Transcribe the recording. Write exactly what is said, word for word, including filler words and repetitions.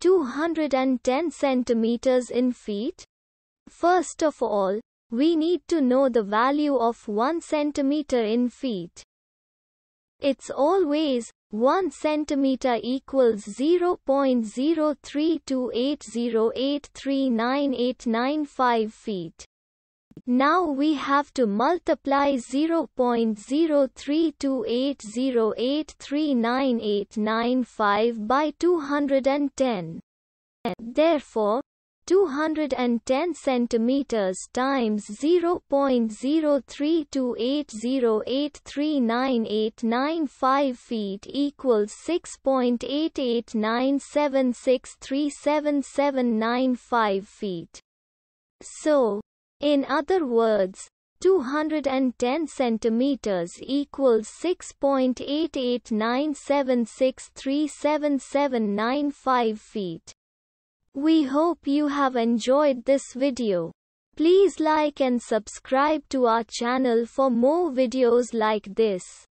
two hundred ten centimeters in feet? First of all, we need to know the value of one centimeter in feet. It's always one centimeter equals zero point zero three two eight zero eight three nine eight nine five feet. Now we have to multiply zero point zero three two eight zero eight three nine eight nine five by two hundred ten. Therefore, two hundred ten centimeters times zero point zero three two eight zero eight three nine eight nine five feet equals six point eight eight nine seven six three seven seven nine five feet. So, in other words, two hundred ten centimeters equals six point eight eight nine seven six three seven seven nine five feet. We hope you have enjoyed this video. Please like and subscribe to our channel for more videos like this.